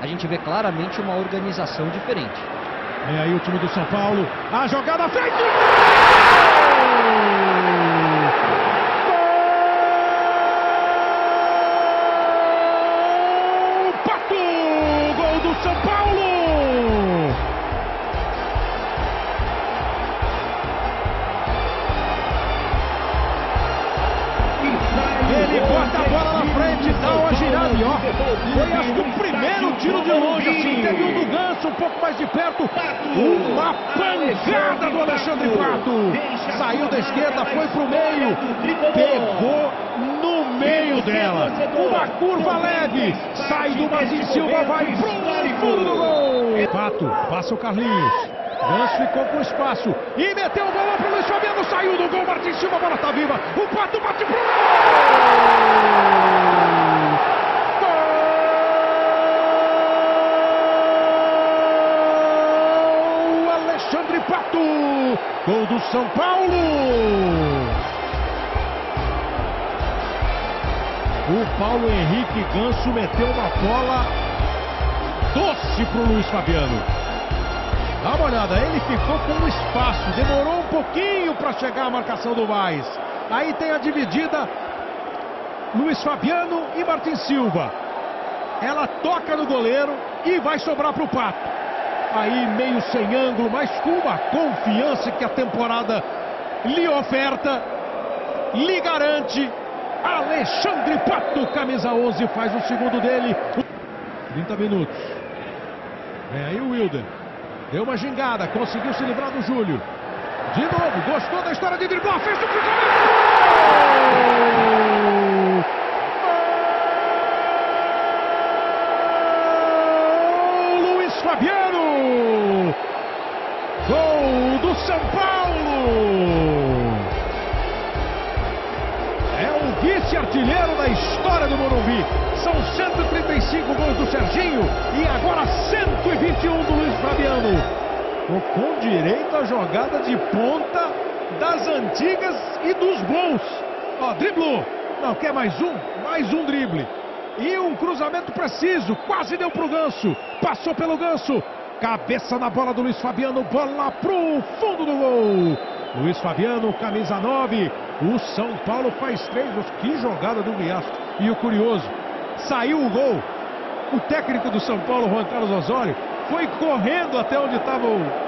a gente vê claramente uma organização diferente. É aí o time do São Paulo, a jogada feita! Gol! Pato! Gol do São Paulo! Ele bota a bola na frente, dá uma girada e ó, foi acho que o primeiro tiro de longe, assim, teve um do Ganso um pouco mais de perto, uma pancada do Alexandre Pato, saiu da esquerda, foi pro meio, pegou no meio dela, uma curva leve, sai do Martín Silva, vai pro fundo do gol. Pato, passa o Carlinhos. Ganso ficou com espaço e meteu o bolão pro Luiz Fabiano, saiu do gol, Martín Silva, a bola tá viva, o Pato bate pro gol! Gol! Alexandre Pato! Gol do São Paulo! O Paulo Henrique Ganso meteu uma bola doce pro Luiz Fabiano. Dá uma olhada, ele ficou com um espaço, demorou um pouquinho para chegar a marcação do mais. Aí tem a dividida, Luiz Fabiano e Martín Silva. Ela toca no goleiro e vai sobrar para o Pato. Aí meio sem ângulo, mas com uma confiança que a temporada lhe oferta, lhe garante. Alexandre Pato, camisa 11, faz o segundo dele. 30 minutos. Vem aí o Wilder. Deu uma gingada, conseguiu se livrar do Júlio. De novo, gostou da história de driblar, fez o cruzamento! Gol! Luiz Fabiano! Gol do São Paulo! É o vice-artilheiro da história do Morumbi. São 135 gols do Serginho e agora 121 do Luiz Fabiano. Com direito à jogada de ponta das antigas e dos bons. Ó, driblou. Não, quer mais um? Mais um drible. E um cruzamento preciso. Quase deu pro Ganso. Passou pelo Ganso. Cabeça na bola do Luiz Fabiano. Bola pro fundo do gol. Luiz Fabiano, camisa 9. O São Paulo faz 3 gols. Que jogada do Guiaço. E o curioso, saiu o gol. O técnico do São Paulo, Juan Carlos Osorio, foi correndo até onde estava o